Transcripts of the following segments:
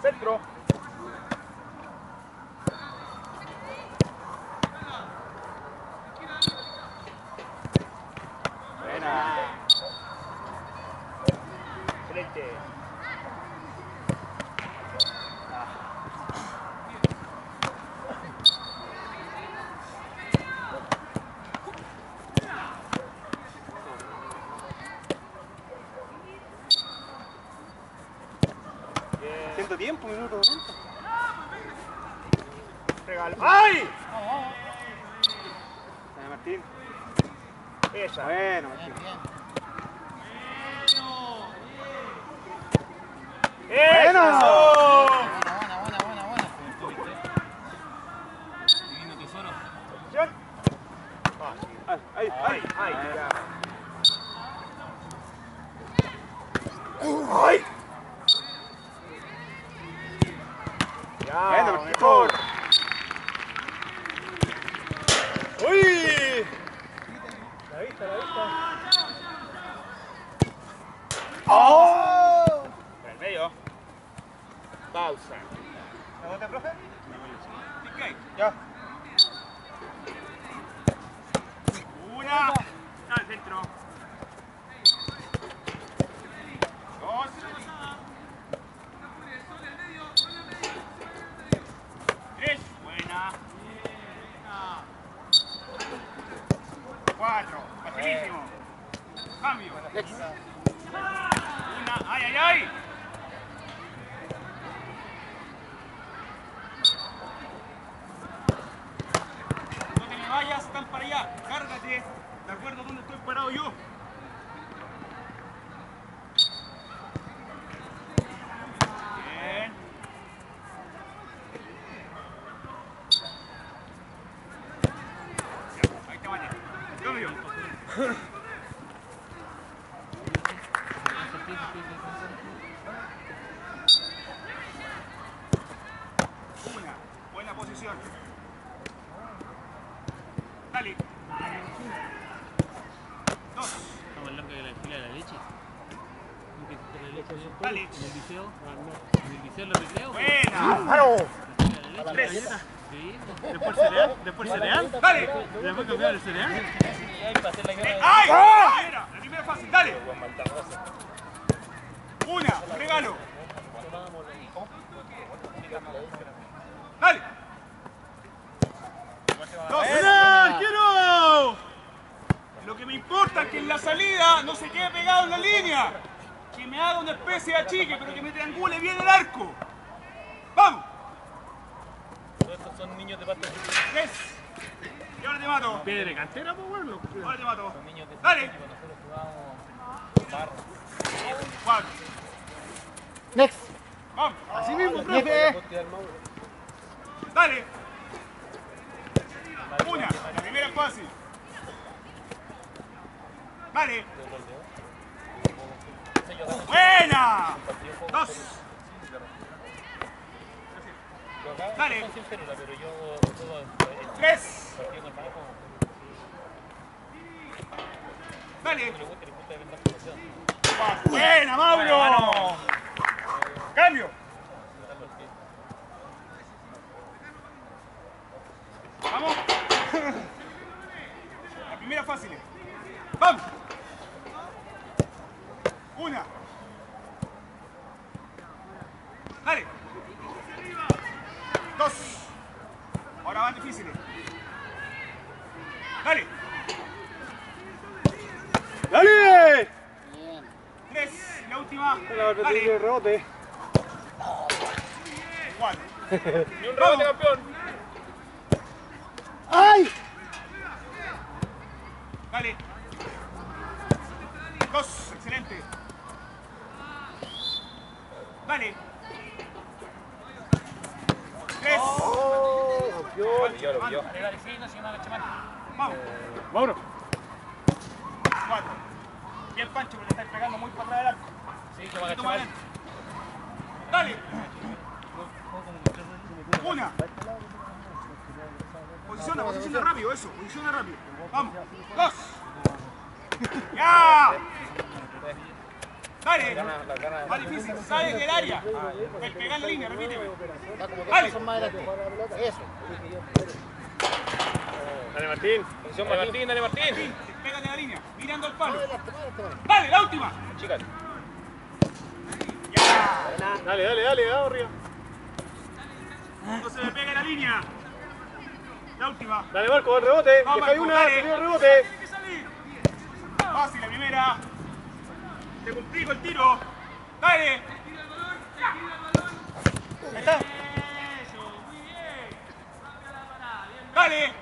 Centro. Buena. Excelente. Tiempo, minuto 90. Regalo. ¡Ay! Dale, Martín. Esa. Bueno, Martín. ¡Bueno! Buena. Divino tesoro. ¡John! ¡Ay! ¡Ay! ¡Venga, mejor! ¡Uy! La vista. ¡Oh! El medio. Pausa. ¿La bota, profe? Ya. ¡Una! Al centro. ¡Dos! Cuatro, facilísimo. Cambio. Una, ¡ay! No te me vayas, están para allá. Cárgate. De acuerdo a dónde estoy parado yo. Dale. Dos. Estamos locos de la fila de la leche. Dale. En el liceo lo recreo. Buena. Tres. Después cereal. Dale. Después cambiar el cereal. ¡Ay! La primera fácil, dale. Una, regalo. Dale. ¡Dos! ¡Arquero! Lo que me importa es que en la salida no se quede pegado en la línea. Que me haga una especie de achique, pero que me triangule bien el arco. ¡Vamos! Estos son niños de pasta. ¡Tres! Y ahora te mato. Piedra de cantera, pues bueno. Ahora te mato. ¡Dale! Cuatro. ¡Next! ¡Vamos! Así mismo, profe. ¡Dale! Una, la primera fácil. Vale. Buena. Dos. Dale. Tres. Dale. Buena, Mauro. Cambio. Vamos. La primera fácil. ¡Vamos! Una. Dale. Dos. Ahora van difíciles. Dale. ¡Dale! Tres. La última. Dale. Rebote. Cuatro. Ni un rebote, campeón. ¡Ay! Dale. Dos, excelente. Dale. Tres. Lo vio. Vamos. Mauro. Cuatro. Bien, Pancho, porque le estáis pegando muy para atrás del arco. Sí, lo va a agachar. Dale. Una. Posiciona rápido, eso, posiciona rápido. Vamos, dos. ¡Ya! Sale, más difícil, sale del área. El pegar la línea, repíteme. Dale. Eso. Dale Martín, posición Martín, dale Martín. Pégate la línea, mirando al palo. Dale, la última. Chicas. Ya. Dale, dale, dale, vamos arriba. No se le pega la línea. La última. Dale Marco, al rebote. Deja ahí una, salió el rebote. Tiene que salir. Fácil la primera. Te complico el tiro. Dale. Tira el balón, tira el balón. Ahí está. Eso, muy bien. Salga la parada. Dale.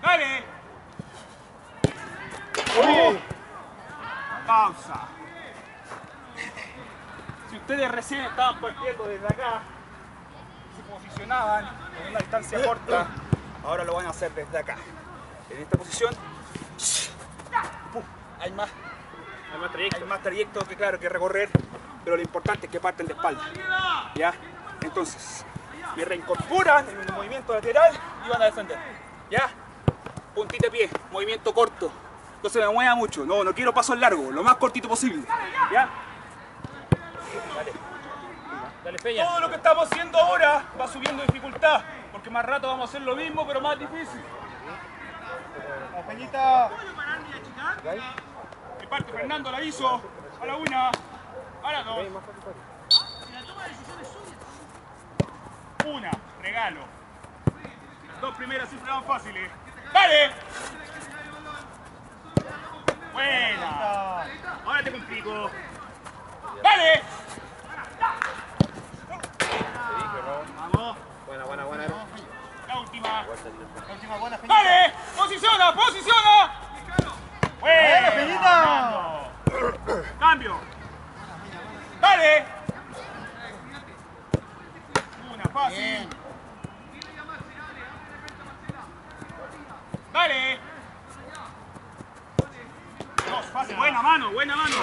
Dale. Uy. Pausa. Si ustedes recién estaban partiendo desde acá, se posicionaban en una distancia corta, ahora lo van a hacer desde acá. En esta posición hay más trayecto que claro que recorrer, pero lo importante es que parten de espalda. ¿Ya? Entonces, me reincorporan en un movimiento lateral y van a defender. ¿Ya? Puntita de pie, movimiento corto. No se me mueva mucho, no quiero pasos largos, lo más cortito posible. ¿Ya? Dale. Dale, Peña. Todo lo que estamos haciendo ahora va subiendo dificultad, porque más rato vamos a hacer lo mismo, pero más difícil. La Peñita. De parte, Fernando la hizo. A la una, a la dos. Una, regalo. Las dos primeras siempre van fáciles. ¡Dale! Buena. Ahora te complico. ¡Dale! Vamos. Buena, buena, buena. La última. Buena, Peñita. ¡Dale! ¡Posiciona, posiciona! ¡Buena, Peñita! ¡Cambio! ¡Dale! Una, fácil. Bien. ¡Dale! Dos, fácil. Buena mano, buena mano.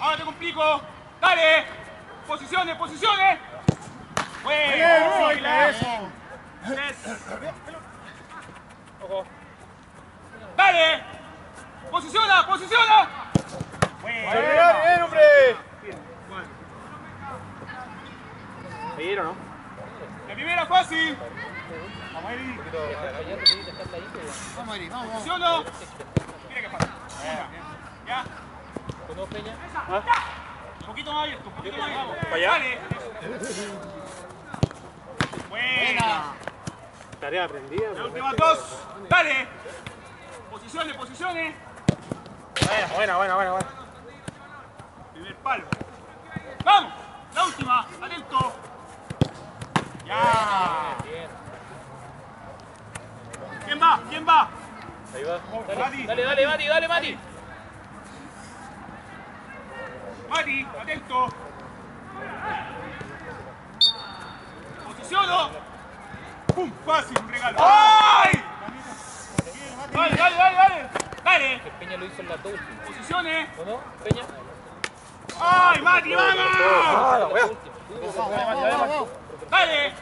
Ahora te complico. Dale. Posiciones, posiciones. Bueno, ojo. Dale. Posiciona, posiciona. Bueno, bien, hombre. ¿Seguir o no? La primera fácil. Vamos a ir. Vamos a ir, vamos. Posiciono. Mira que pasa. Ya. Peña. ¿Ah? Un poquito más abierto, un poquito más abierto. ¿Para allá? Dale. Buena. Tarea aprendida. Las últimas dos. Dale. Posiciones, posiciones. Buena, buena, buena, buena. Primer palo. Vamos. La última. Atento. Ya. ¿Quién va? ¿Quién va? Ahí va. Dale, dale, dale, Mati, dale, Mati. Mati, atento. Posiciono. ¡Pum! Fácil, un regalo. ¡Ay! Dale, dale, dale, dale. Dale. Peña lo hizo en la dos. Posiciones. ¿O no? Peña. ¡Ay, Mati, vamos! Dale.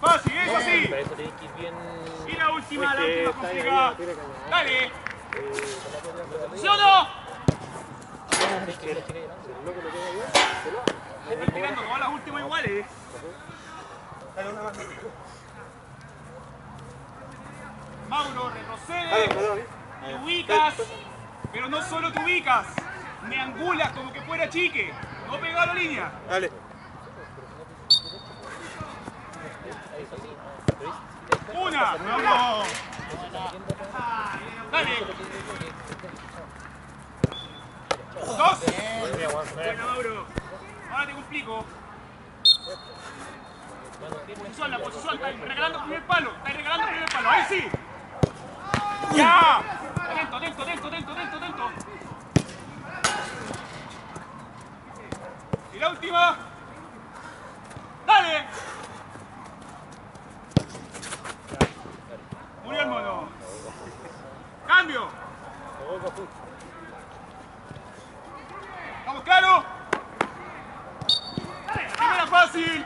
Fácil, eso sí. Y la última complicada. Dale. Posiciono. Están tirando todas las últimas iguales. Mauro, retrocede, te ubicas, pero no solo te ubicas, me angulas como que fuera chique, no pegado a la línea. Dale. Una, no. Dale. Dos. Bueno, Mauro. Ahora te complico. Posición, la posición. Está regalando el primer palo. Está regalando el primer palo. Ahí sí. Ya. Atento, atento, atento, atento, atento, atento. Y la última. Dale. Murió el mono. Cambio. ¿Estamos claros? ¡Primera fácil!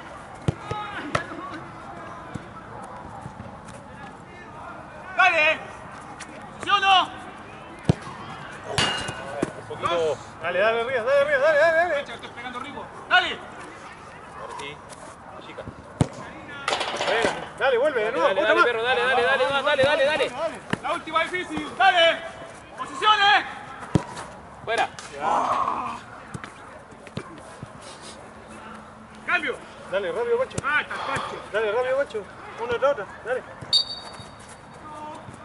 poquito. Dale, Ríos. Estoy esperando Rico. Dale. Ahora sí. Chica. Dale, vuelve de nuevo. Dale, perro. La última difícil. Dale. Posiciones. Fuera. Cambio. Dale, rápido, Pacho. Una otra. Dale.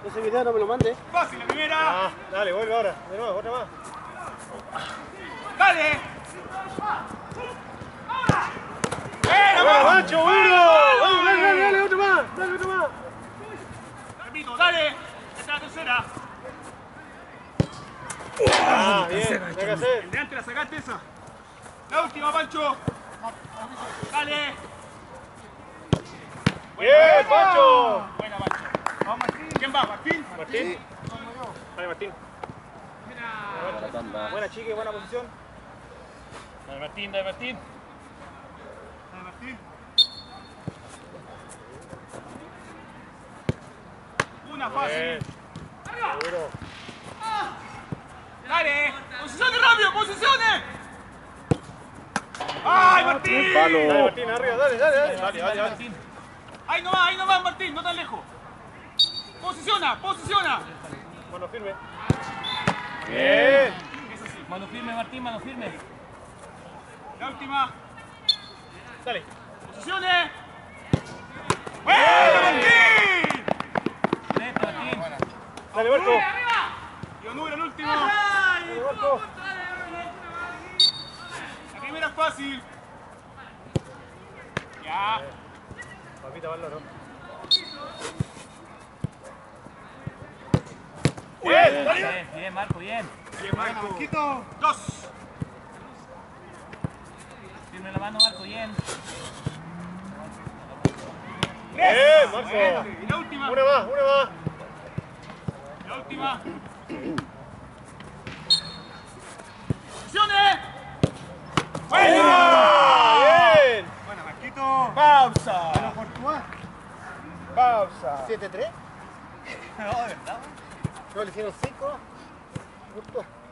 Ese video no me lo mande. Fácil la primera. Dale, vuelve ahora. De nuevo, otra más. Dale. ¡Buena, Macho! ¡Bueno! ¡Dale, otra más! Repito, dale. Esta es la tercera. Bien. El de antes la sacaste esa. La última, Pancho. Dale. Bien, Pancho. Buena, Pancho. Vamos, Martín. ¿Quién va? ¿Martín? Dale, Martín. Buena chique, buena posición. Dale, Martín. Una fácil. Seguro. Dale. Posiciones rápido, posiciones. ¡Ay, Martín! Dale, Martín, arriba, dale. Dale, Martín. Ahí nomás, Martín, no tan lejos. Posiciona. Mano firme. Bien. Mano firme, Martín, mano firme. La última. Dale. Posiciones. ¡Buena, Martín! Dale, Berto. Yo número el último. Dale, Berto. La primera es fácil. Ya. Papita va al loro. Bien, Marco, bien. Marquito. Dos. Firme la mano, Marco, bien. Tres. Bien, Marco. Y la última. Una más. La última. ¡Posiciones! ¡Buena! Bien. Buena, Marquito. Pausa. ¿Pero por tu A? Pausa. 7-3. No, de verdad. No, le hicieron 5.